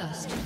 First love.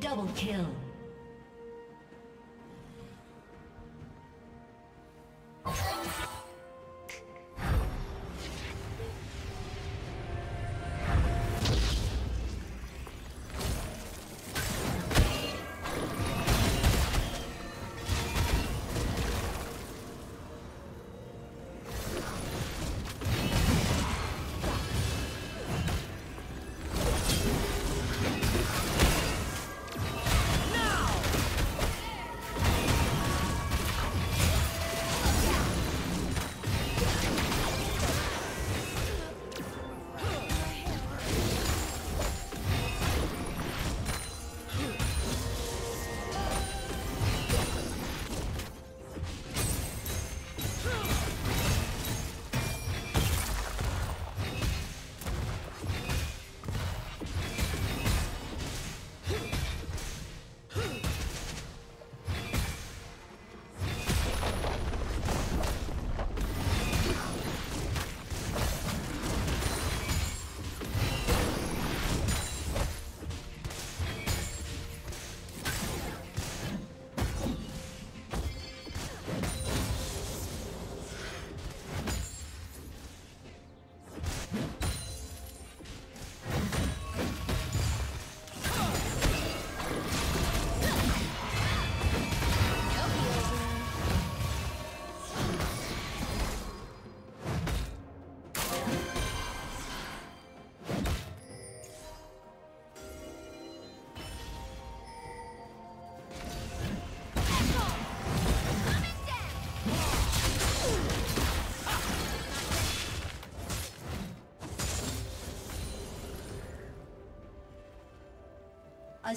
Double kill. A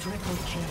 Triple kill.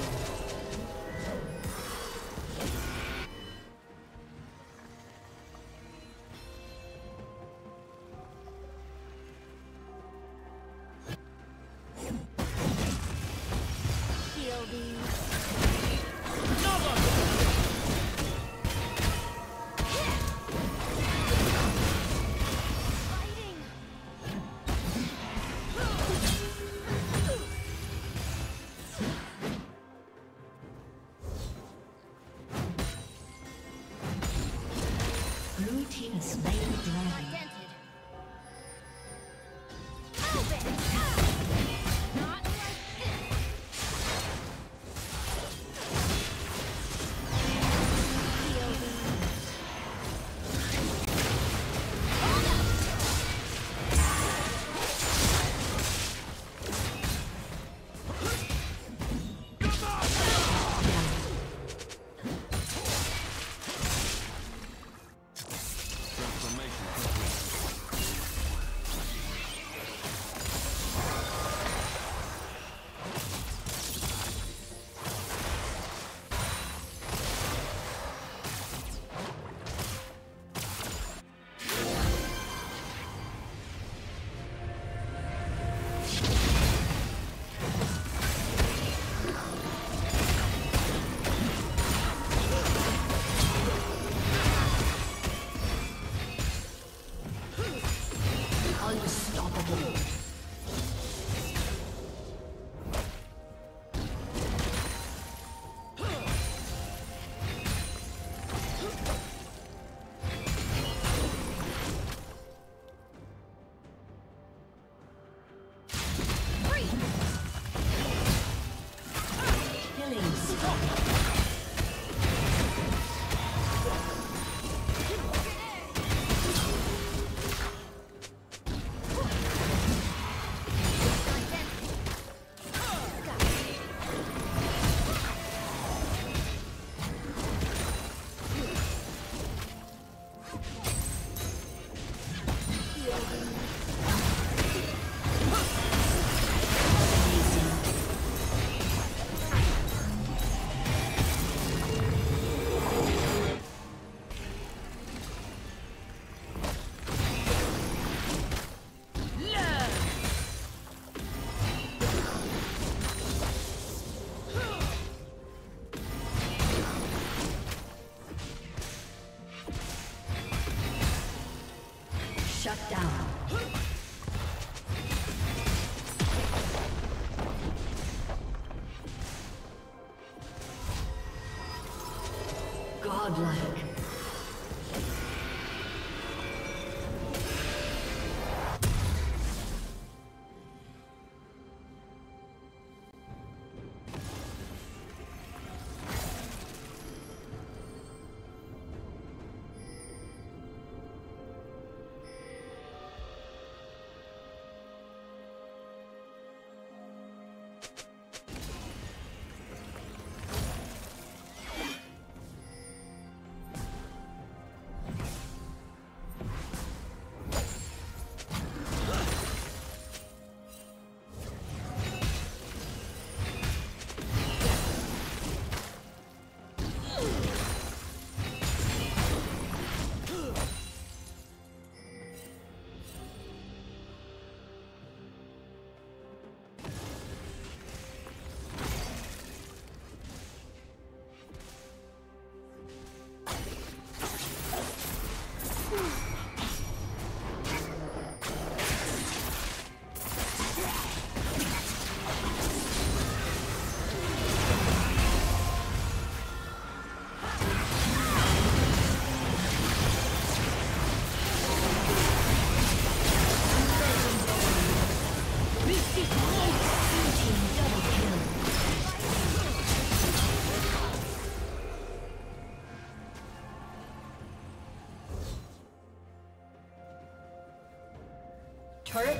Shut down. Godlike. Turret